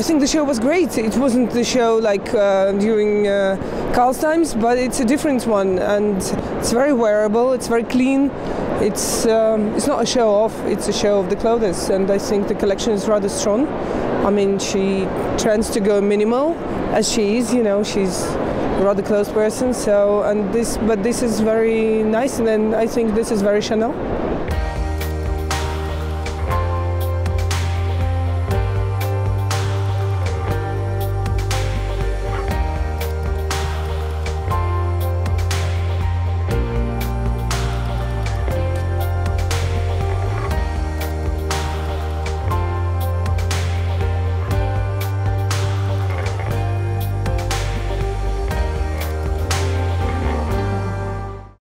I think the show was great. It wasn't the show like during Karl's times, but it's a different one, and it's very wearable, it's very clean. It's not a show off, it's a show of the clothes, and I think the collection is rather strong. I mean, she tends to go minimal, as she is, you know, she's a rather close person, so, but this is very nice, and then I think this is very Chanel.